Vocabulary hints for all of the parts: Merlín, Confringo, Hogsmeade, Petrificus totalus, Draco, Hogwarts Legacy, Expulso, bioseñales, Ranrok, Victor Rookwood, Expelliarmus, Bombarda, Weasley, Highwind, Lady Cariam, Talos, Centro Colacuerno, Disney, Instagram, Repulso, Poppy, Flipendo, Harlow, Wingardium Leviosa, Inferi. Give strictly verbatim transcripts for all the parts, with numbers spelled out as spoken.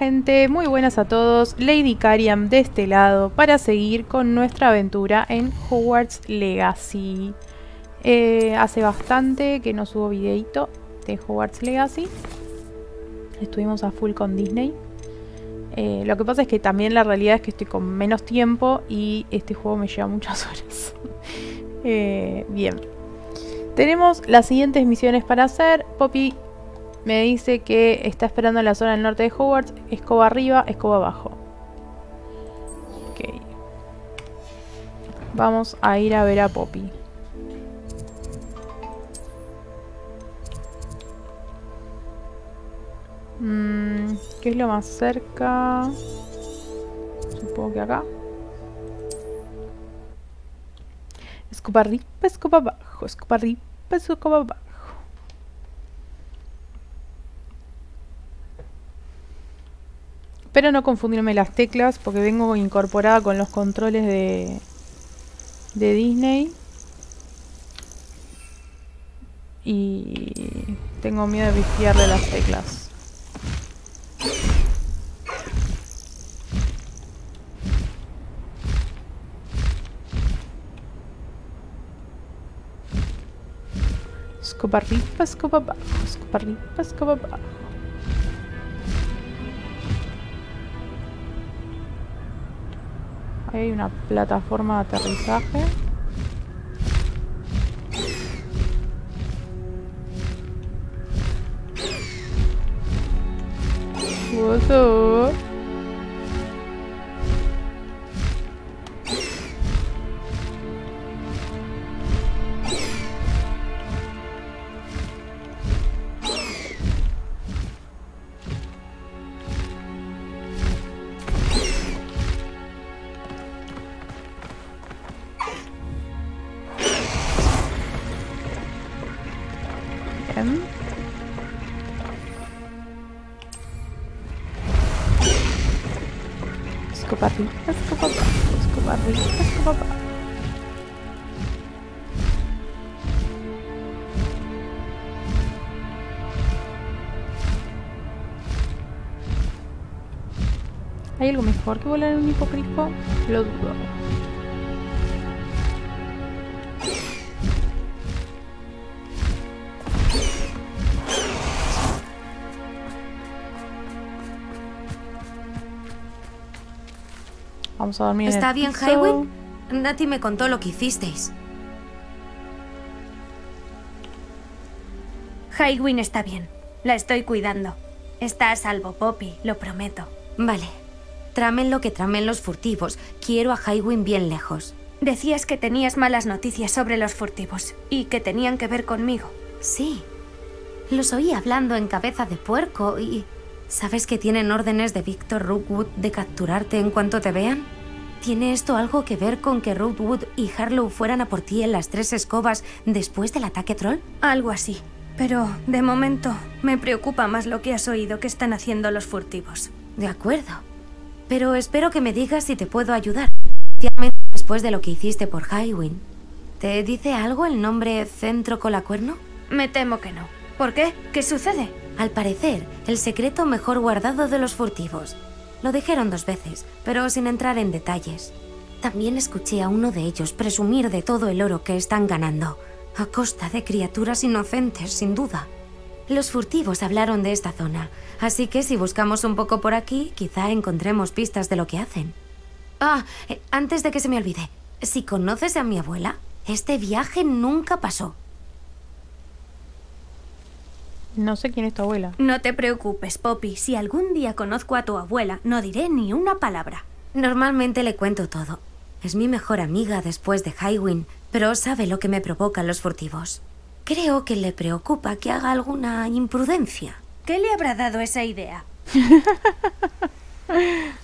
gente? Muy buenas a todos, Lady Cariam de este lado para seguir con nuestra aventura en Hogwarts Legacy. Eh, hace bastante que no subo videito de Hogwarts Legacy. Estuvimos a full con Disney. Eh, lo que pasa es que también la realidad es que estoy con menos tiempo y este juego me lleva muchas horas. eh, bien. Tenemos las siguientes misiones para hacer. Poppy me dice que está esperando en la zona del norte de Hogwarts. Escoba arriba, escoba abajo. Ok. Vamos a ir a ver a Poppy. Mm, ¿qué es lo más cerca? Supongo que acá. Escoba arriba, escoba abajo. Escoba arriba, escoba abajo. Espero no confundirme las teclas porque vengo incorporada con los controles de, de Disney. Y tengo miedo de pifiarle las teclas. Escoba arriba, escoba abajo, escoba arriba, escoba abajo. Hay una plataforma de aterrizaje. Oso. Escoba arriba, escoba abajo, escoba arriba, escoba abajo. ¿Hay algo mejor que volar en un hipogrifo? Lo dudo. Vamos a dormir. ¿Está bien, Highwind? Nati me contó lo que hicisteis. Highwind está bien. La estoy cuidando. Está a salvo, Poppy, lo prometo. Vale. Tramen lo que tramen los furtivos. Quiero a Highwind bien lejos. Decías que tenías malas noticias sobre los furtivos y que tenían que ver conmigo. Sí. Los oí hablando en cabeza de puerco y... ¿Sabes que tienen órdenes de Victor Rookwood de capturarte en cuanto te vean? ¿Tiene esto algo que ver con que Rookwood y Harlow fueran a por ti en las tres escobas después del ataque troll? Algo así. Pero, de momento, me preocupa más lo que has oído que están haciendo los furtivos. De acuerdo. Pero espero que me digas si te puedo ayudar, especialmente después de lo que hiciste por Highwind. ¿Te dice algo el nombre Centro Colacuerno? Me temo que no. ¿Por qué? ¿Qué sucede? Al parecer, el secreto mejor guardado de los furtivos. Lo dijeron dos veces, pero sin entrar en detalles. También escuché a uno de ellos presumir de todo el oro que están ganando, a costa de criaturas inocentes, sin duda. Los furtivos hablaron de esta zona, así que si buscamos un poco por aquí, quizá encontremos pistas de lo que hacen. Ah, eh, antes de que se me olvide, si conoces a mi abuela, este viaje nunca pasó. No sé quién es tu abuela. No te preocupes, Poppy. Si algún día conozco a tu abuela, no diré ni una palabra. Normalmente le cuento todo. Es mi mejor amiga después de Highwind, pero sabe lo que me provocan los furtivos. Creo que le preocupa que haga alguna imprudencia. ¿Qué le habrá dado esa idea?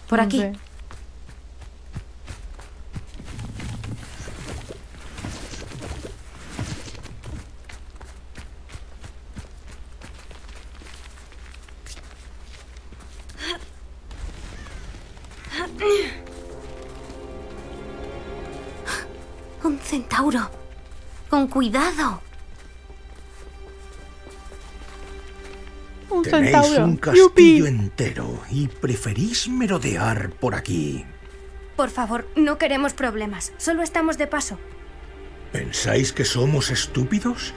Por aquí. No sé. Un centauro. Con cuidado. Un Tenéis centauro. un castillo ¡Yupi! entero y preferís merodear por aquí. Por favor, no queremos problemas. Solo estamos de paso. ¿Pensáis que somos estúpidos?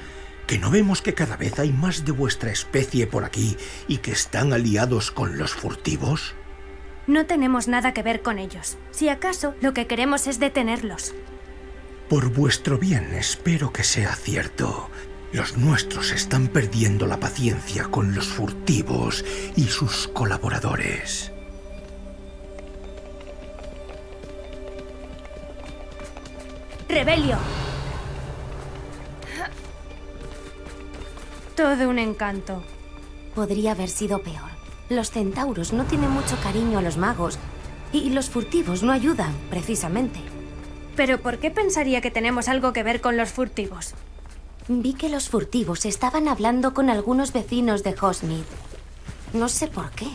¿Que no vemos que cada vez hay más de vuestra especie por aquí y que están aliados con los furtivos? No tenemos nada que ver con ellos. Si acaso, lo que queremos es detenerlos. Por vuestro bien, espero que sea cierto. Los nuestros están perdiendo la paciencia con los furtivos y sus colaboradores. ¡Rebelio! Todo un encanto. Podría haber sido peor. Los centauros no tienen mucho cariño a los magos y los furtivos no ayudan, precisamente. ¿Pero por qué pensaría que tenemos algo que ver con los furtivos? Vi que los furtivos estaban hablando con algunos vecinos de Hogsmeade. No sé por qué.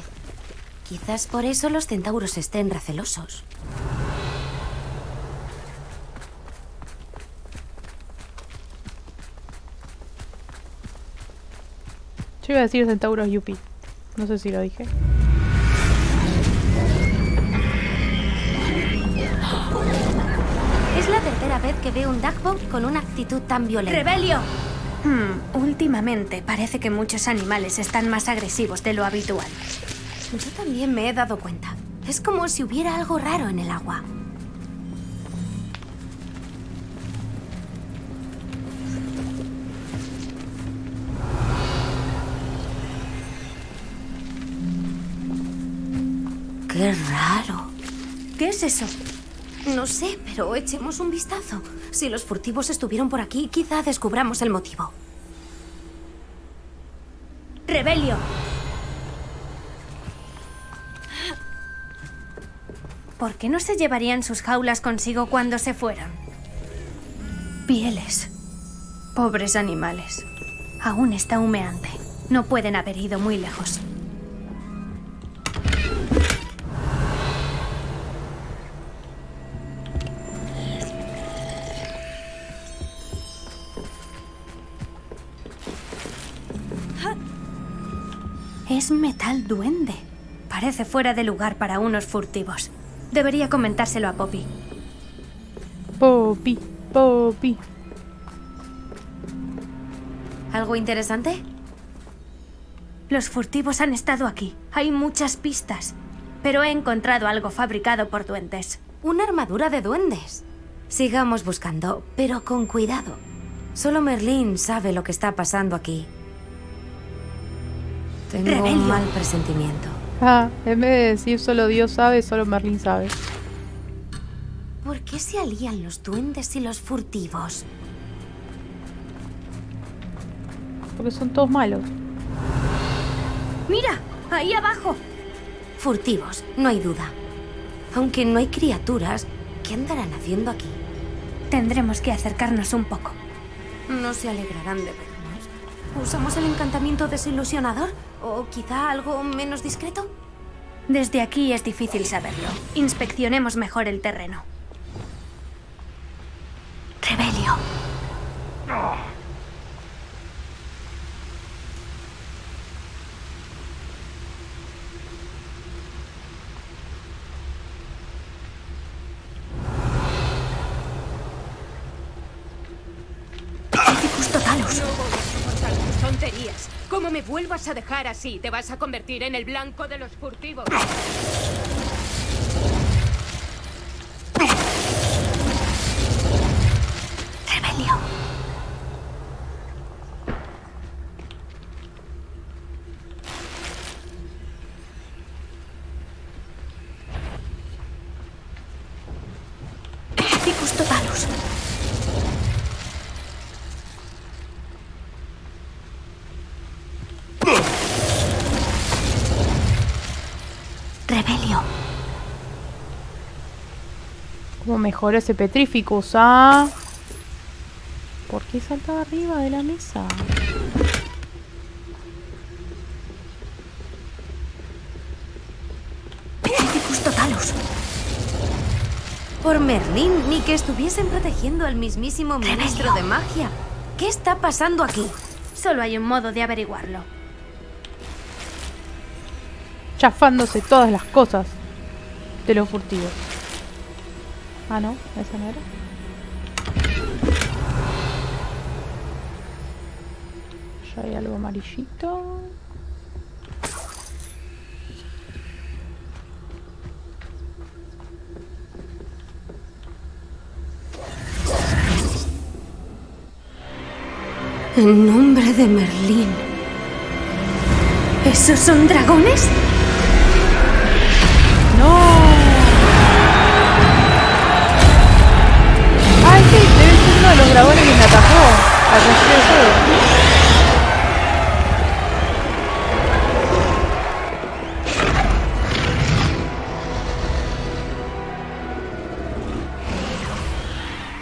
Quizás por eso los centauros estén recelosos. Yo iba a decir centauros yupi. No sé si lo dije. Es la tercera vez que veo un Dagbob con una actitud tan violenta. ¡Rebelio! Hmm, últimamente parece que muchos animales están más agresivos de lo habitual. Yo también me he dado cuenta. Es como si hubiera algo raro en el agua. ¡Qué raro! ¿Qué es eso? No sé, pero echemos un vistazo. Si los furtivos estuvieron por aquí, quizá descubramos el motivo. ¡Rebelio! ¿Por qué no se llevarían sus jaulas consigo cuando se fueron? Pieles. Pobres animales. Aún está humeante. No pueden haber ido muy lejos. Es metal duende. Parece fuera de lugar para unos furtivos. Debería comentárselo a Poppy. Poppy, Poppy. ¿Algo interesante? Los furtivos han estado aquí. Hay muchas pistas. Pero he encontrado algo fabricado por duendes. Una armadura de duendes. Sigamos buscando, pero con cuidado. Solo Merlín sabe lo que está pasando aquí. Tengo Rebelio. un mal presentimiento. Ah, en vez de decir solo Dios sabe, solo Merlín sabe. ¿Por qué se alían los duendes y los furtivos? Porque son todos malos. ¡Mira! ¡Ahí abajo! Furtivos, no hay duda. Aunque no hay criaturas, ¿qué andarán haciendo aquí? Tendremos que acercarnos un poco. No se alegrarán de vernos. ¿Usamos el encantamiento desilusionador? ¿O quizá algo menos discreto? Desde aquí es difícil saberlo. Inspeccionemos mejor el terreno. Rebelio. Oh. Como me vuelvas a dejar así, te vas a convertir en el blanco de los furtivos. Rebelio. Ficus totalus. Mejor ese Petrificus, ¿ah? ¿Por qué saltaba arriba de la mesa? Petrificus totalus. Por Merlín, ni que estuviesen protegiendo al mismísimo ministro de magia. ¿Qué está pasando aquí? Solo hay un modo de averiguarlo. chafándose todas las cosas de los furtivos. Ah, no, esa no era. Ya hay algo amarillito. En nombre de Merlín. ¿Esos son dragones? ¡No! ¡Ay, sí! Debe ser uno de los dragones que me atacó. Al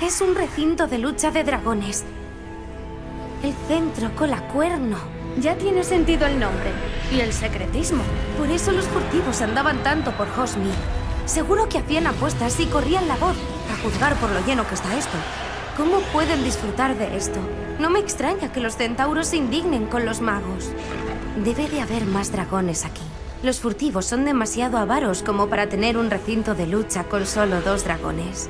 es un recinto de lucha de dragones. El Centro Colacuerno. Ya tiene sentido el nombre. Y el secretismo. Por eso los furtivos andaban tanto por Hogsmeade. Seguro que hacían apuestas y corrían la voz, a juzgar por lo lleno que está esto. ¿Cómo pueden disfrutar de esto? No me extraña que los centauros se indignen con los magos. Debe de haber más dragones aquí. Los furtivos son demasiado avaros como para tener un recinto de lucha con solo dos dragones.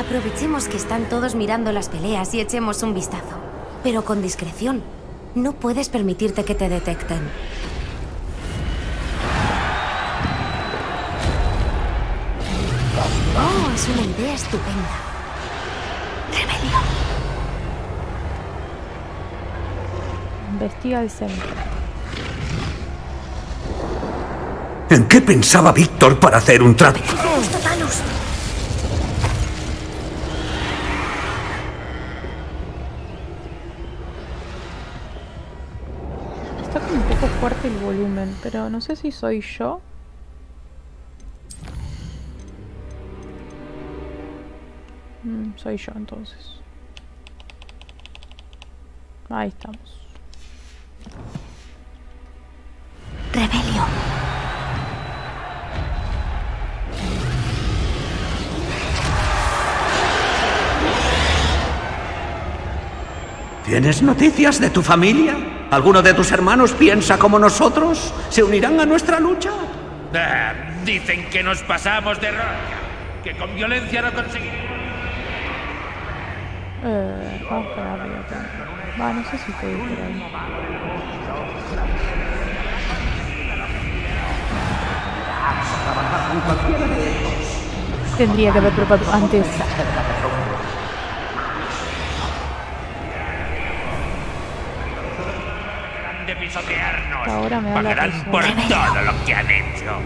Aprovechemos que están todos mirando las peleas y echemos un vistazo. Pero con discreción. No puedes permitirte que te detecten. Oh, es una idea estupenda. Rebelión. Investiga el centro. ¿En qué pensaba Víctor para hacer un trato? Talos. Fuerte el volumen, pero no sé si soy yo. Mm, soy yo entonces. Ahí estamos. Rebelión. ¿Tienes noticias de tu familia? ¿Alguno de tus hermanos piensa como nosotros? ¿Se unirán a nuestra lucha? Ah, dicen que nos pasamos de rosca, que con violencia no conseguiremos. Eh, vamos para arriba. Va, no sé si te voy por ahí. Tendría que haber preparado antes. Pisotearnos. Ahora me pagarán la por todo lo que han hecho.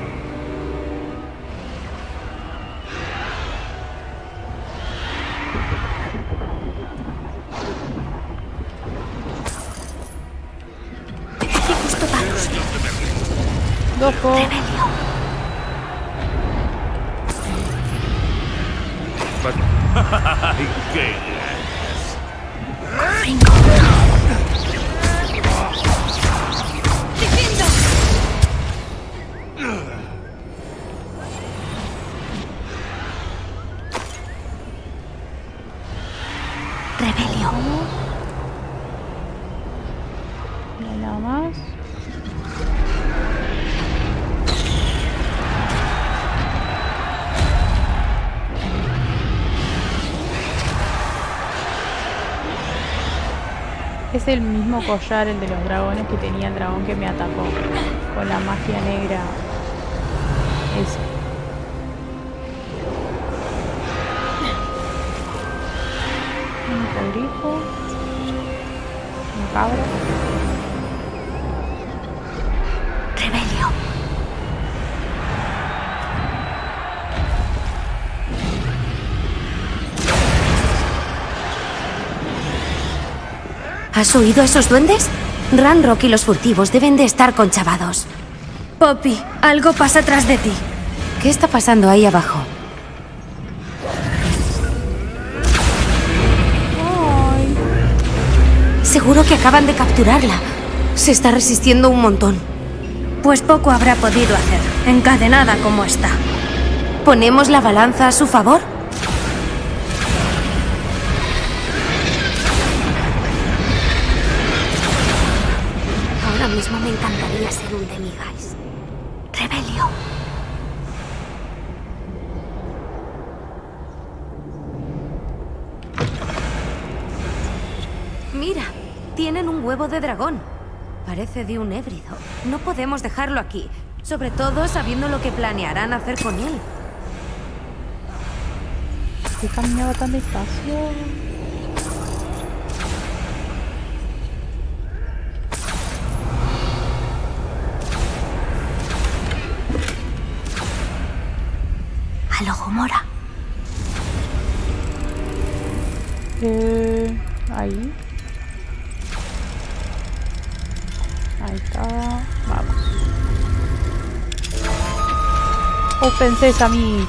Doco. Ay, qué. Rebelión. No hay nada más. Es el mismo collar, el de los dragones que tenía el dragón que me atacó con la magia negra. Eso. Un cangrejo. Un cabra. Rebelión. ¿Has oído a esos duendes? Ranrok y los furtivos deben de estar conchavados. Poppy, algo pasa tras de ti. ¿Qué está pasando ahí abajo? Ay. Seguro que acaban de capturarla. Se está resistiendo un montón. Pues poco habrá podido hacer, encadenada como está. ¿Ponemos la balanza a su favor? Ahora mismo me encantaría ser un demigais. rebelión. Mira, tienen un huevo de dragón. Parece de un híbrido. No podemos dejarlo aquí, sobre todo sabiendo lo que planearán hacer con él. He caminado tan despacio. Al ojo mora. Eh, ahí. Ahí está. Vamos. Open Sesame.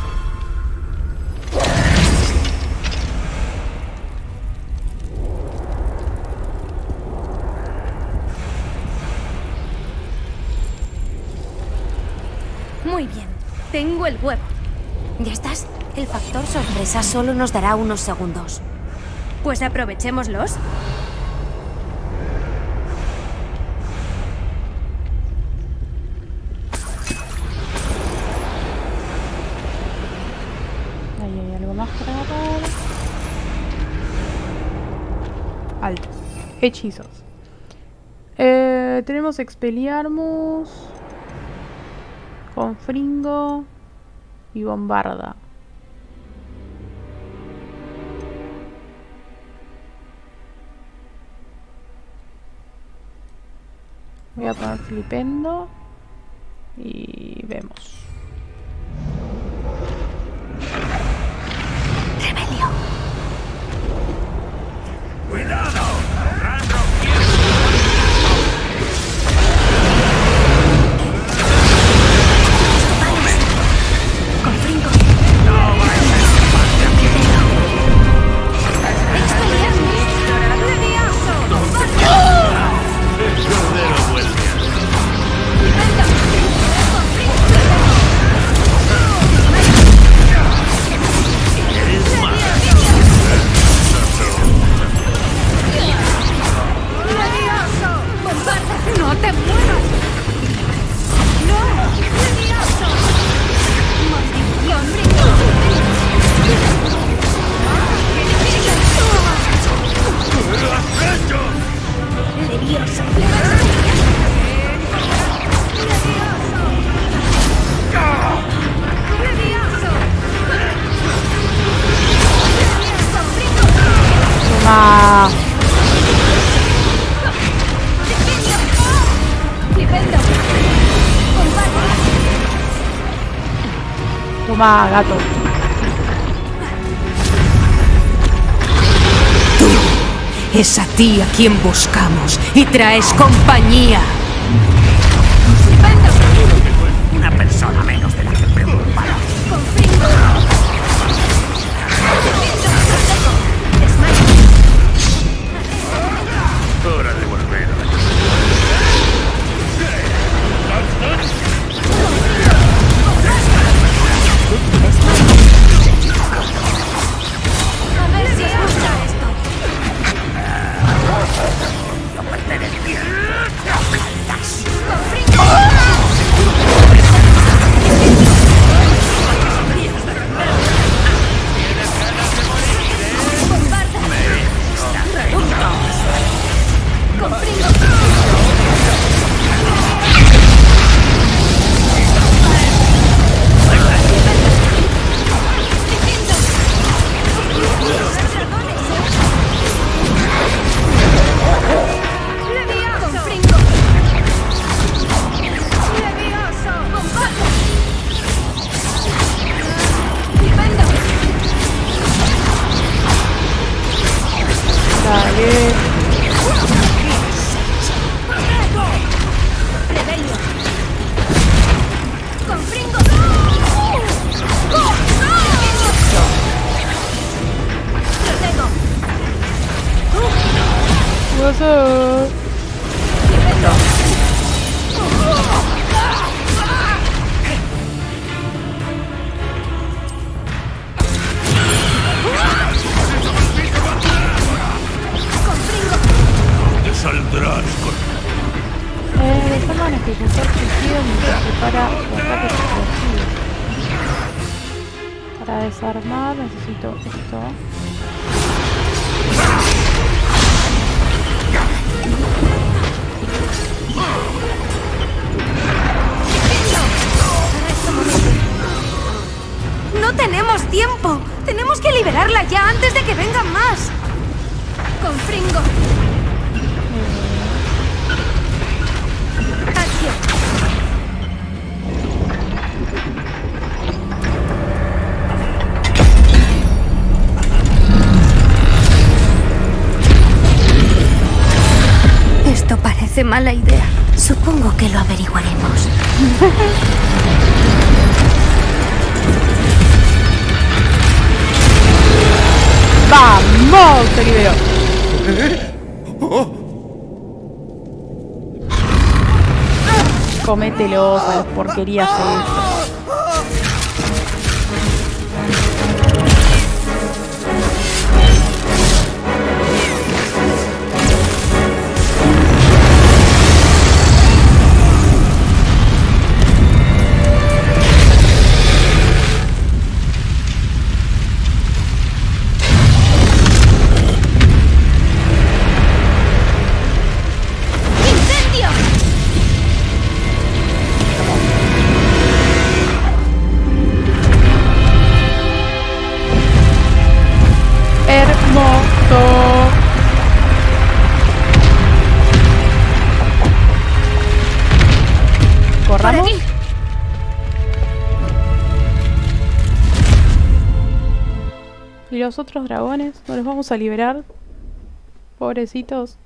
Muy bien, tengo el huevo. ¿Ya estás? El factor sorpresa solo nos dará unos segundos. Pues aprovechémoslos. Ahí hay algo más para agarrar. Alto. Hechizos. Eh, tenemos Expelliarmus, Confringo y Bombarda. Voy a poner Flipendo y vemos. Rebelión. ¡Cuidado! Va, gato. Tú, es a ti a quien buscamos y traes compañía. Una persona menos de la que preocupar. Hora de volver. Yo pertenecía a plantas. poderes de esta mano que junta el cuchillo mientras prepara su ataque explosivo. Para desarmar necesito esto. ¡No tenemos tiempo! ¡Tenemos que liberarla ya antes de que vengan más! ¡Con Fringo! ¡Acción! Esto parece mala idea. Supongo que lo averiguaremos. ¡Vamos, querido! ¿Eh? Oh. Comételo con las porquerías de los otros dragones, no los vamos a liberar, pobrecitos.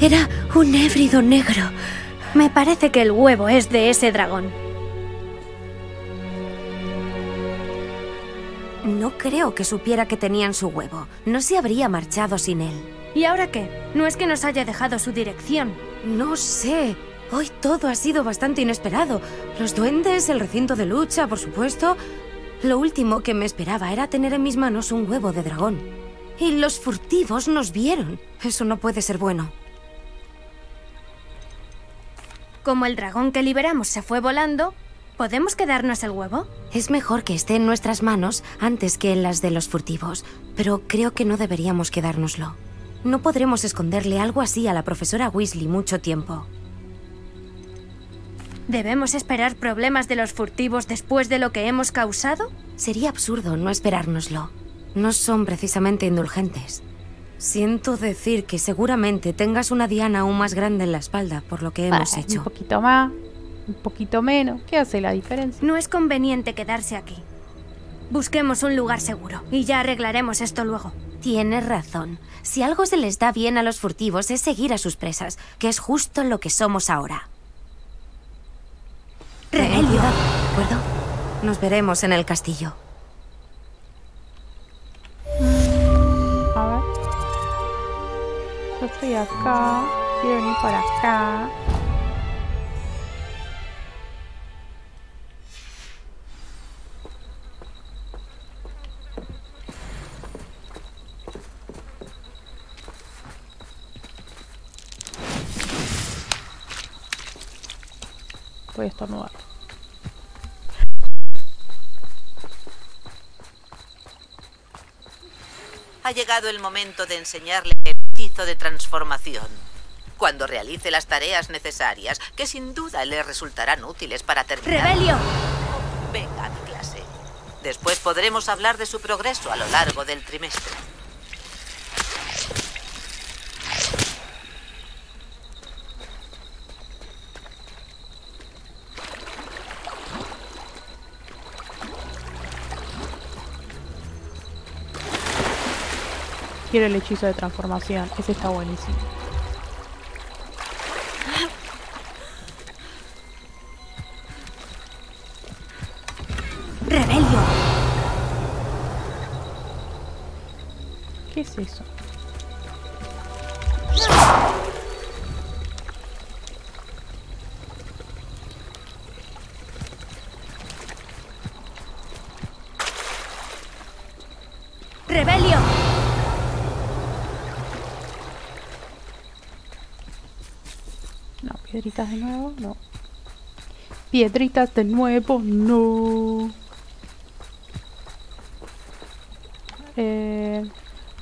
Era un ébrido negro. Me parece que el huevo es de ese dragón. No creo que supiera que tenían su huevo. No se habría marchado sin él. ¿Y ahora qué? No es que nos haya dejado su dirección. No sé. Hoy todo ha sido bastante inesperado. Los duendes, el recinto de lucha, por supuesto. Lo último que me esperaba era tener en mis manos un huevo de dragón. Y los furtivos nos vieron. Eso no puede ser bueno. Como el dragón que liberamos se fue volando, ¿podemos quedarnos el huevo? Es mejor que esté en nuestras manos antes que en las de los furtivos. Pero creo que no deberíamos quedárnoslo. No podremos esconderle algo así a la profesora Weasley mucho tiempo. ¿Debemos esperar problemas de los furtivos después de lo que hemos causado? Sería absurdo no esperárnoslo. No son precisamente indulgentes. Siento decir que seguramente tengas una diana aún más grande en la espalda por lo que hemos vale, hecho. Un poquito más, un poquito menos. ¿Qué hace la diferencia? No es conveniente quedarse aquí. Busquemos un lugar seguro y ya arreglaremos esto luego. Tienes razón. Si algo se les da bien a los furtivos es seguir a sus presas, que es justo lo que somos ahora. Revelio, ¿de acuerdo? Nos veremos en el castillo. Mm, a ver. Yo estoy acá. Quiero venir para acá. Voy a estornudar. Ha llegado el momento de enseñarle el hechizo de transformación. Cuando realice las tareas necesarias, que sin duda le resultarán útiles para terminar... ¡Rebelio! Venga a mi clase. Después podremos hablar de su progreso a lo largo del trimestre. Quiero el hechizo de transformación. Ese está buenísimo. ¡Rebelio! ¿Qué es eso? ¡Rebelio! No, piedritas de nuevo, no. Piedritas de nuevo, no. Eh,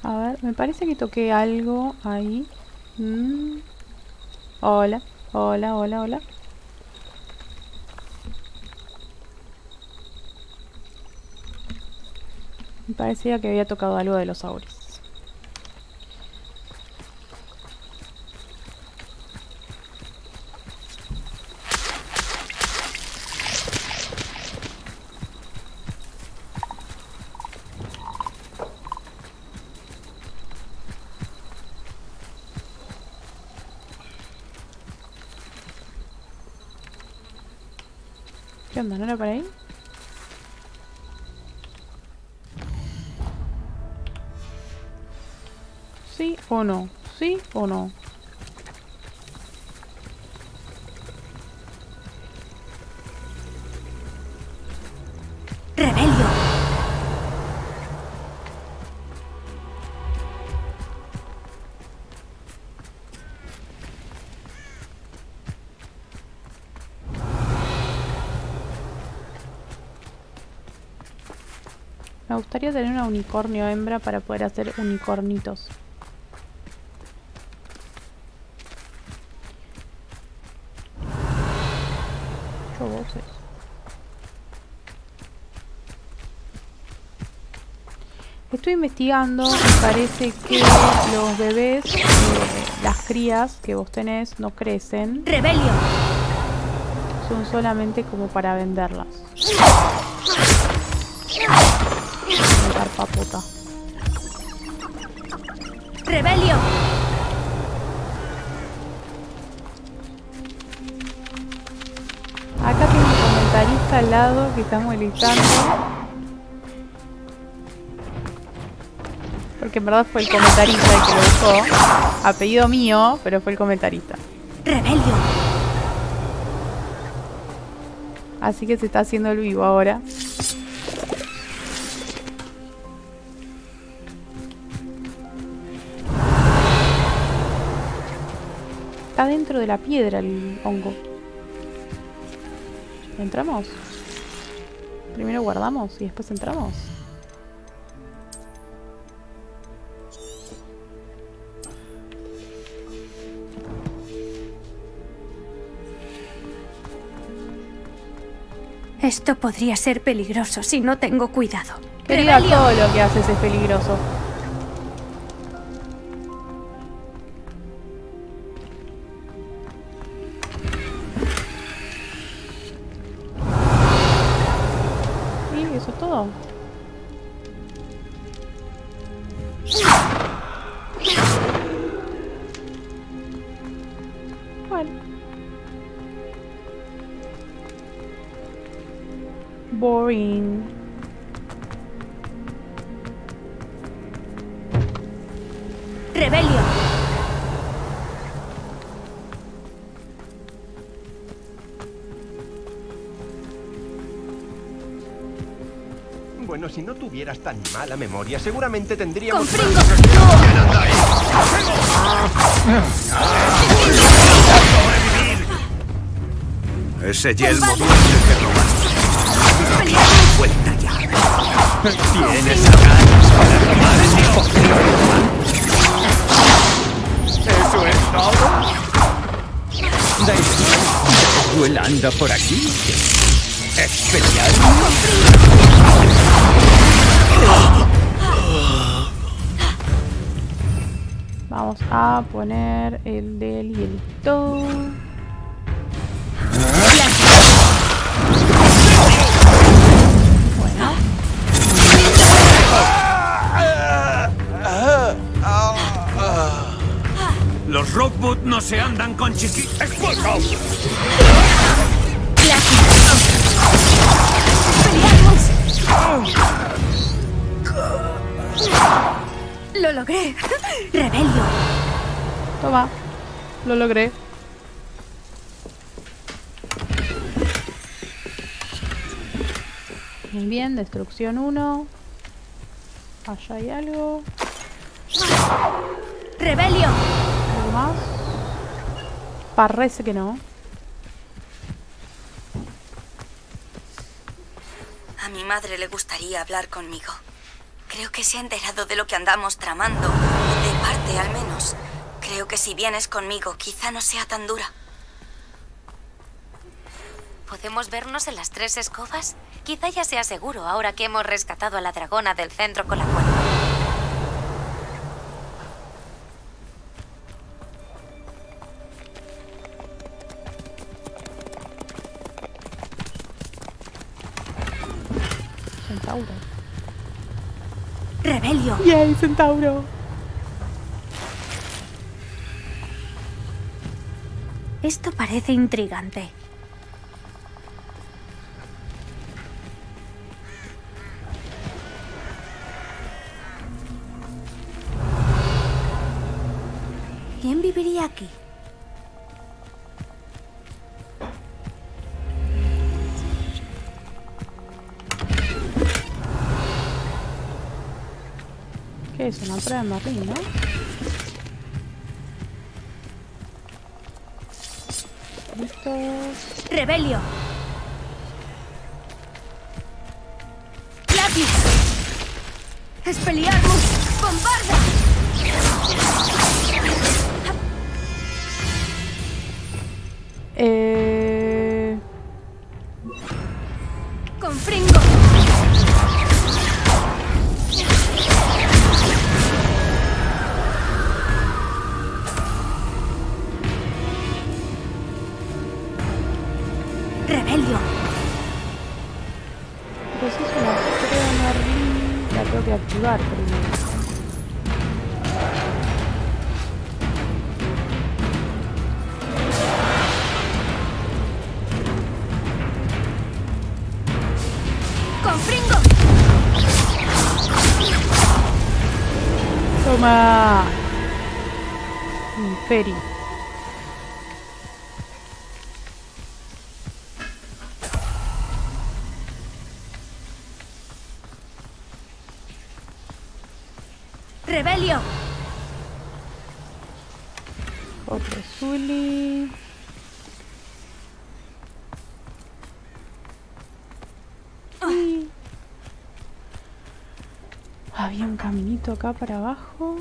a ver, me parece que toqué algo ahí. Mm. Hola, hola, hola, hola. Me parecía que había tocado algo de los auris. ¿Qué onda? ¿No era para ahí? ¿Sí o no? ¿Sí o no? ¡Rebelio! Me gustaría tener una unicornio hembra para poder hacer unicornitos. Estoy investigando, me parece que los bebés, eh, las crías que vos tenés no crecen. ¡Rebelio! Son solamente como para venderlas. Carpapota. ¡Rebelio! Acá tengo un comentarista al lado que está molestando. Que en verdad fue el comentarista el que lo dejó. Apellido mío, pero fue el comentarista. Rebelio. Así que se está haciendo el vivo ahora. Está dentro de la piedra el hongo. ¿Entramos? Primero guardamos y después entramos. Esto podría ser peligroso si no tengo cuidado. Querida, todo lo que haces es peligroso. ¿Y eso es todo? Boring. Rebelio. Bueno, si no tuvieras tan mala memoria, seguramente tendríamos... ¡Confringo! ¡No! Ese yelmo duele que robaste. ¡Vuelta ya! ¡Tienes ganas para tomar el hijo! ¿Eso es todo? ¿Dais duel anda por aquí? ¡Especial! Vamos a poner el del hielito. Los Rookwood no se andan con chiquitos. ¡Expulso! ¡Lo logré! ¡Rebelio! Toma, lo logré. Muy bien, destrucción uno. Allá hay algo. ¡Rebelio! ¿Algo más? Parece que no. A mi madre le gustaría hablar conmigo. Creo que se ha enterado de lo que andamos tramando. De parte, al menos. Creo que si vienes conmigo, quizá no sea tan dura. ¿Podemos vernos en las tres escobas? Quizá ya sea seguro ahora que hemos rescatado a la dragona del centro Colacuerno. Centauro. ¡Rebelio! ¡Yay, centauro! Esto parece intrigante. ¿Quién viviría aquí? ¿Qué es? Una prueba de Merlín, ¿no? Listo. ¡Rebelio! ¡Lapis! ¡Expelliarmus! ¡Bombarda! Eh... Con Fringo. Rebelio. Pues es una Merlín. La tengo que activar primero. Toma. Inferi. Rebelio. Otro Zully. Había un caminito acá para abajo.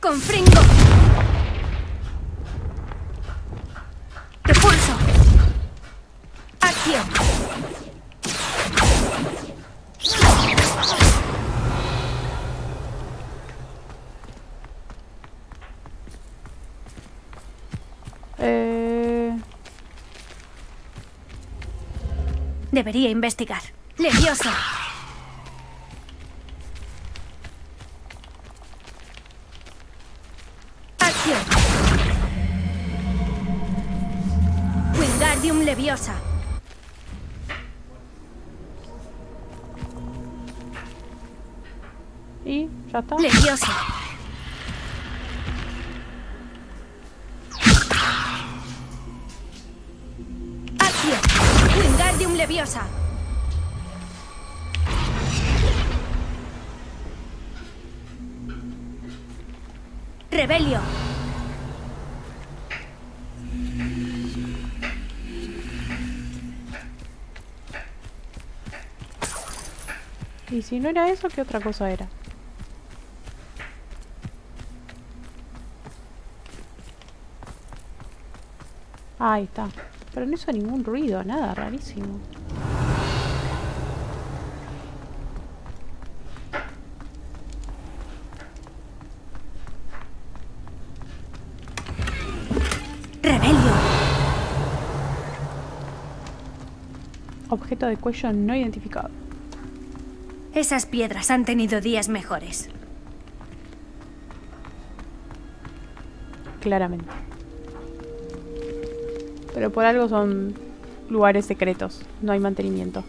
Con Fringo. Repulso. Acción. Debería investigar. ¡Leviosa! ¡Acción! Wingardium Leviosa. Y ya está. ¡Leviosa! Wingardium Leviosa. Rebelio. Y si no era eso, ¿qué otra cosa era? Ahí está. Pero no hizo ningún ruido, nada, rarísimo. ¡Rebelio! Objeto de cuello no identificado. Esas piedras han tenido días mejores. Claramente. Pero por algo son lugares secretos. No hay mantenimiento.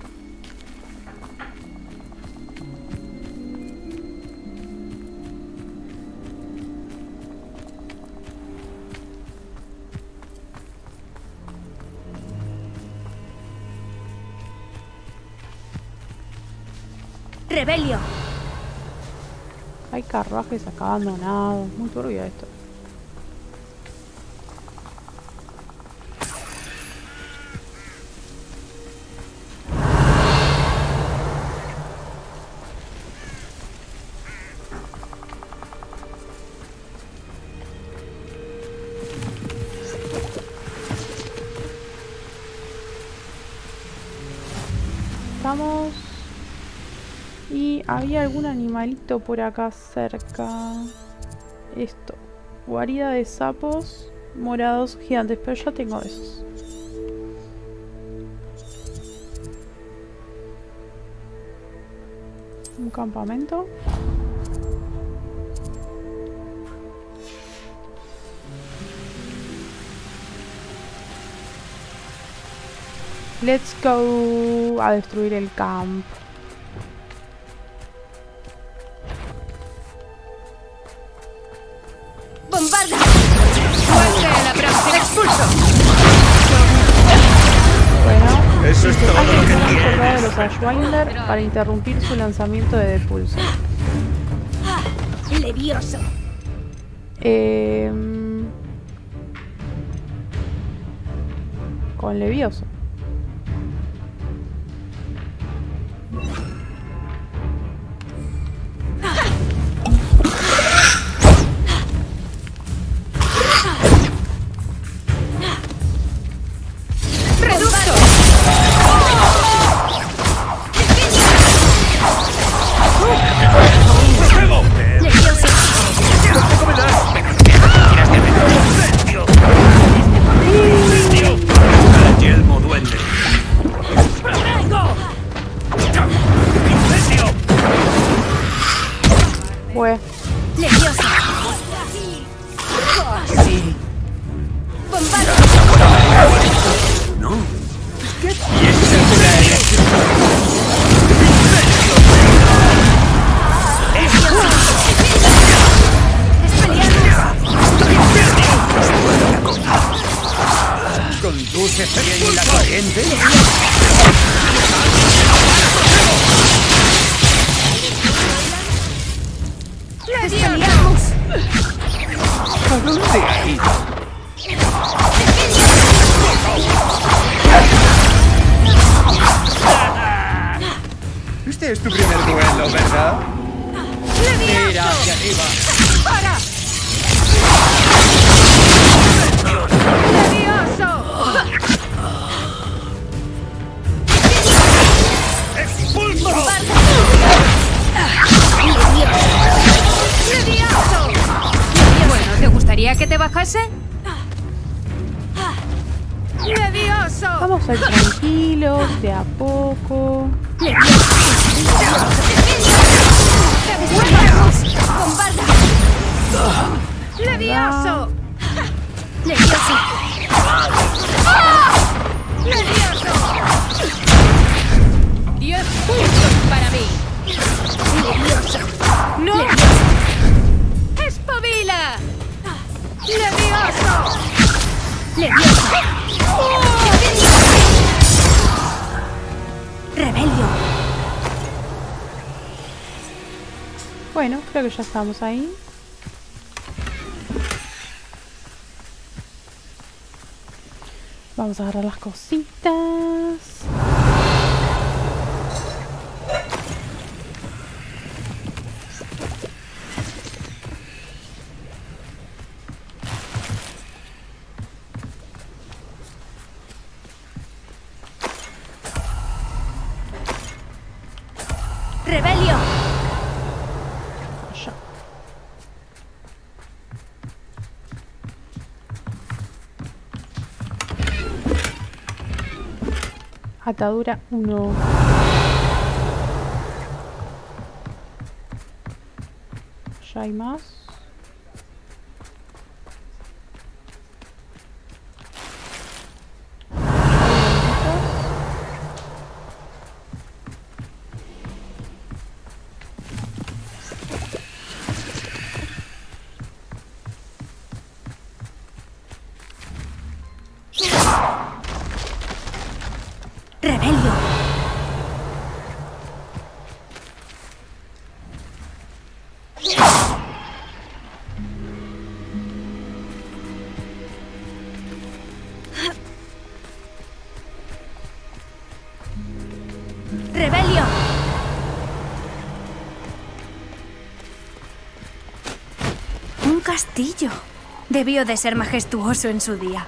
Rebelio. Hay carruajes acá abandonados. Muy turbio esto. Y había algún animalito por acá cerca. Esto. Guarida de sapos morados gigantes. Pero ya tengo esos. Un campamento. Let's go a destruir el camp. ¡Bombarda! ¡Fuerte a la próxima! ¡Expulso! Bueno, eso es todo lo que tiene. De los Ashwinder para interrumpir su lanzamiento de depulso. ¡Levioso! Eh, con Levioso. Bueno, creo que ya estamos ahí. Vamos a agarrar las cositas. Atadura uno. Ya hay más. castillo. Debió de ser majestuoso en su día.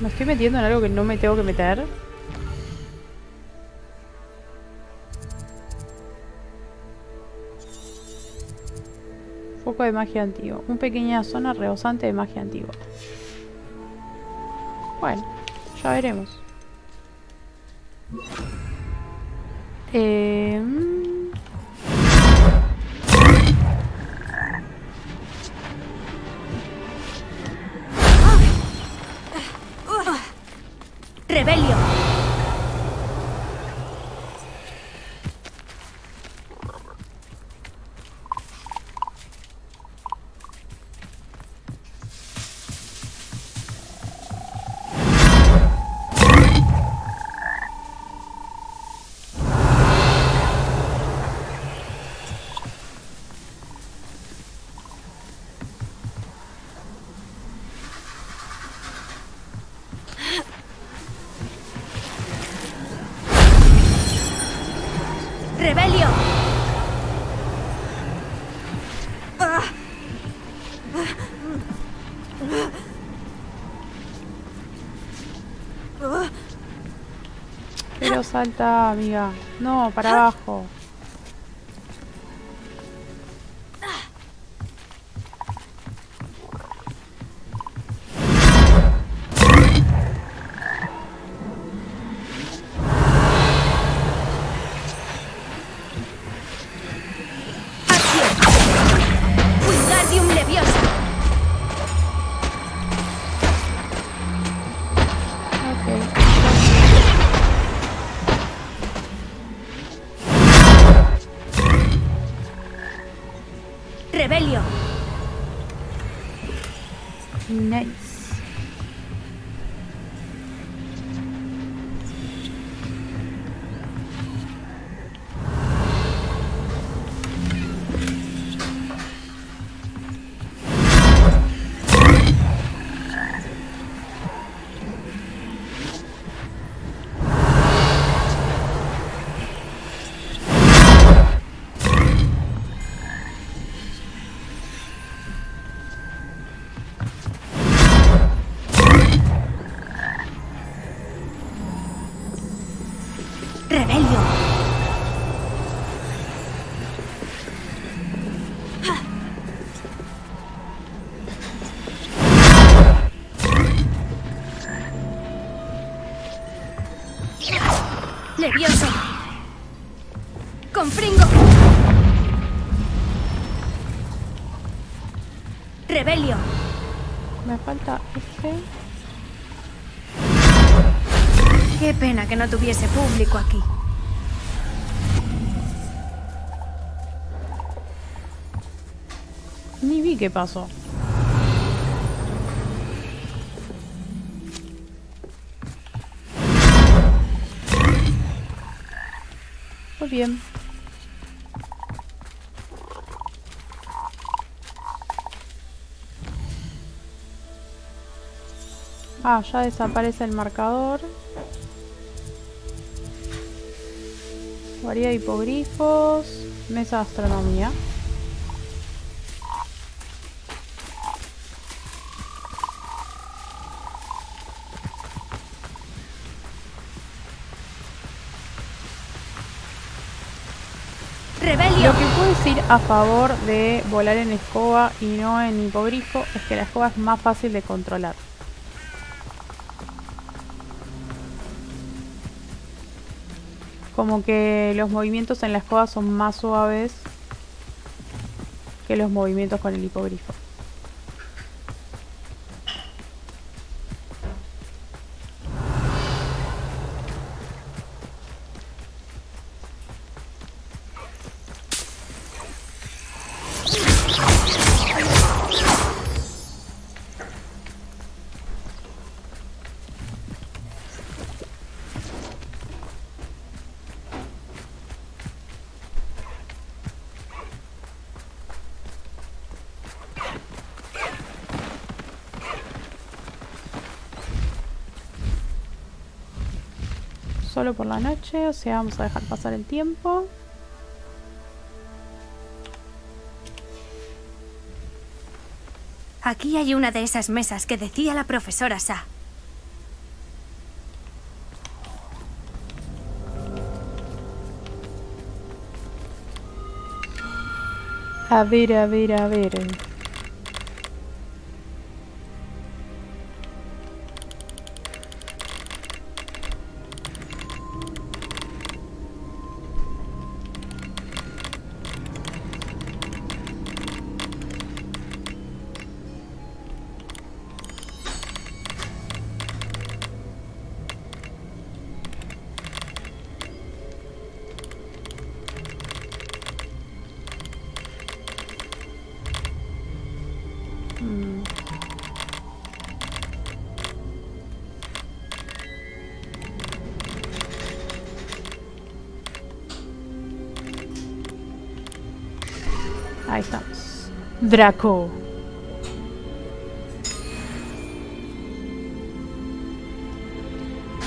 Me estoy metiendo en algo que no me tengo que meter. Foco de magia antiguo. Una pequeña zona rebosante de magia antigua. Bueno, ya veremos. Eh... Rebelio. Pero salta, amiga. No, para abajo. Nice. Levioso. Confringo. Rebelio. Me falta este. Qué pena que no tuviese público aquí. Ni vi qué pasó. Bien. Ah, ya desaparece el marcador. Guardia de hipogrifos. Mesa de astronomía. Lo que puedo decir a favor de volar en escoba y no en hipogrifo es que la escoba es más fácil de controlar. Como que los movimientos en la escoba son más suaves que los movimientos con el hipogrifo. solo por la noche, o sea, vamos a dejar pasar el tiempo. Aquí hay una de esas mesas que decía la profesora Sa. A ver, a ver, a ver. Ahí estamos. Draco.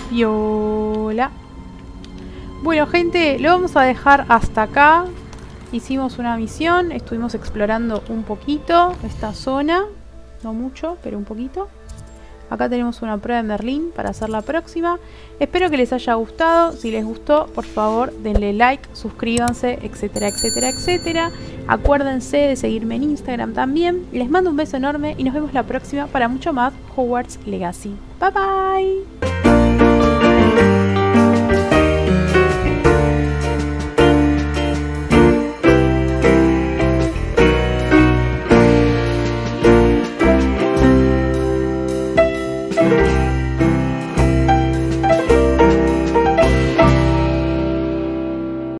Viola. Bueno, gente, lo vamos a dejar hasta acá. Hicimos una misión. Estuvimos explorando un poquito esta zona. No mucho, pero un poquito. Acá tenemos una prueba de Merlín para hacer la próxima. Espero que les haya gustado. Si les gustó, por favor, denle like, suscríbanse, etcétera, etcétera, etcétera. Acuérdense de seguirme en Instagram también. Les mando un beso enorme y nos vemos la próxima para mucho más Hogwarts Legacy. Bye, bye.